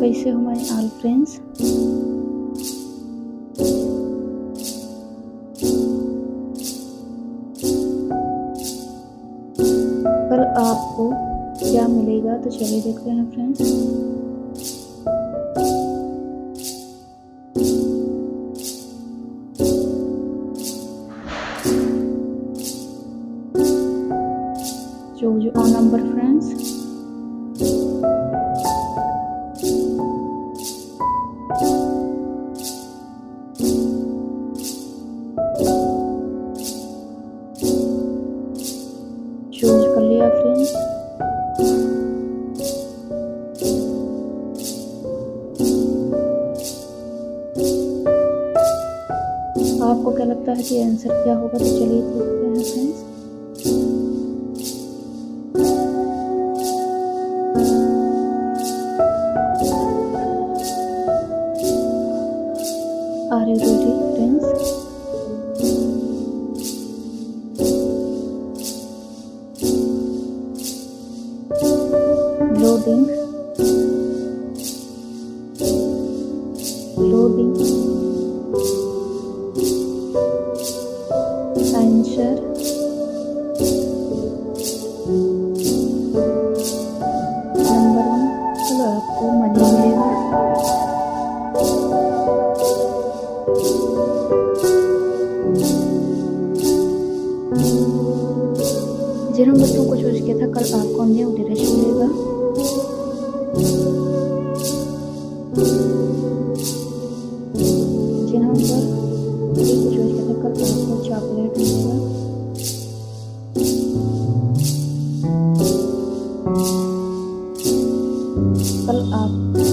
कैसे हमारे all friends, कल आपको क्या मिलेगा तो चलिए देखते हैं फ्रेंड्स। जो ऑन नंबर फ्रेंड्स, चूज कर लिया फ्रेंड्स। आपको क्या लगता है कि आंसर क्या होगा तो चलिए देखते हैं friends. Are you ready friends? Loading answer number 1। चलो आपको मनी मिलेगा। जिन बच्चों को चूज किया था कल आपको हमने उन्हें डिरेक्शन मिलेगा। जिन को चूज किया था कल आपको चॉकलेट मिलेगा। कल आप